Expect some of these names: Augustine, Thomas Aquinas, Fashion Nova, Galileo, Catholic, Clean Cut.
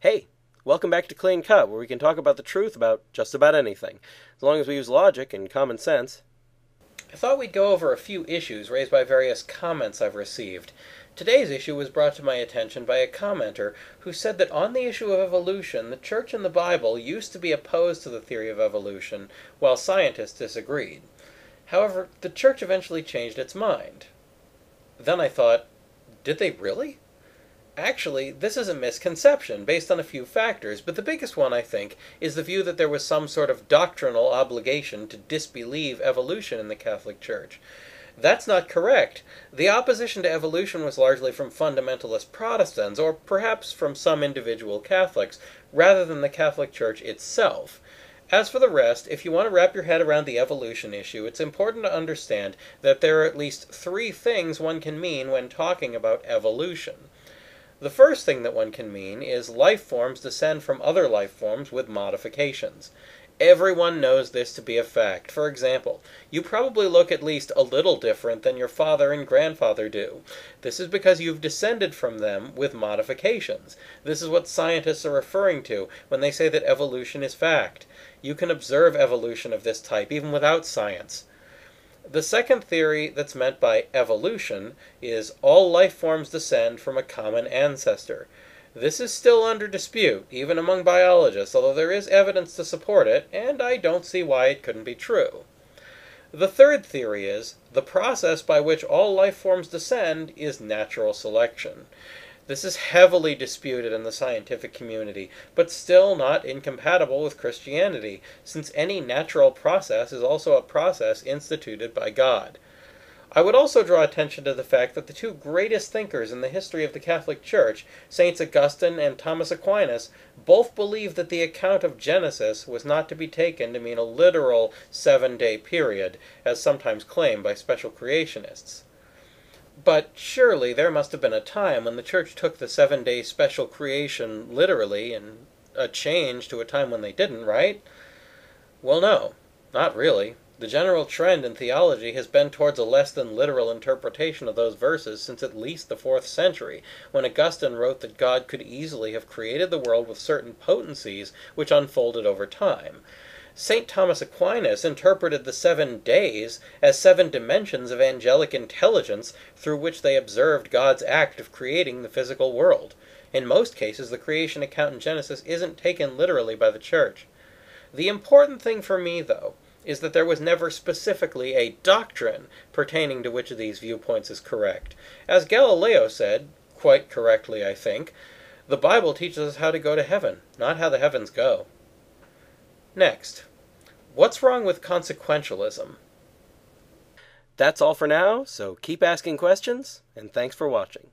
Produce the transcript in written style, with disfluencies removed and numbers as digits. Hey, welcome back to Clean Cut, where we can talk about the truth about just about anything, as long as we use logic and common sense. I thought we'd go over a few issues raised by various comments I've received. Today's issue was brought to my attention by a commenter who said that on the issue of evolution, the Church and the Bible used to be opposed to the theory of evolution, while scientists disagreed. However, the Church eventually changed its mind. Then I thought, did they really? Actually, this is a misconception based on a few factors, but the biggest one, I think, is the view that there was some sort of doctrinal obligation to disbelieve evolution in the Catholic Church. That's not correct. The opposition to evolution was largely from fundamentalist Protestants, or perhaps from some individual Catholics, rather than the Catholic Church itself. As for the rest, if you want to wrap your head around the evolution issue, it's important to understand that there are at least three things one can mean when talking about evolution. The first thing that one can mean is life forms descend from other life forms with modifications. Everyone knows this to be a fact. For example, you probably look at least a little different than your father and grandfather do. This is because you've descended from them with modifications. This is what scientists are referring to when they say that evolution is fact. You can observe evolution of this type even without science. The second theory that's meant by evolution is all life forms descend from a common ancestor. This is still under dispute, even among biologists, although there is evidence to support it, and I don't see why it couldn't be true. The third theory is the process by which all life forms descend is natural selection. This is heavily disputed in the scientific community, but still not incompatible with Christianity, since any natural process is also a process instituted by God. I would also draw attention to the fact that the two greatest thinkers in the history of the Catholic Church, Saints Augustine and Thomas Aquinas, both believed that the account of Genesis was not to be taken to mean a literal seven-day period, as sometimes claimed by special creationists. But surely there must have been a time when the Church took the seven-day special creation literally, and a change to a time when they didn't, right? Well, no, not really. The general trend in theology has been towards a less than literal interpretation of those verses since at least the 4th century, when Augustine wrote that God could easily have created the world with certain potencies which unfolded over time. St. Thomas Aquinas interpreted the 7 days as 7 dimensions of angelic intelligence through which they observed God's act of creating the physical world. In most cases, the creation account in Genesis isn't taken literally by the Church. The important thing for me, though, is that there was never specifically a doctrine pertaining to which of these viewpoints is correct. As Galileo said, quite correctly, I think, the Bible teaches us how to go to heaven, not how the heavens go. Next, what's wrong with consequentialism? That's all for now, so keep asking questions, and thanks for watching.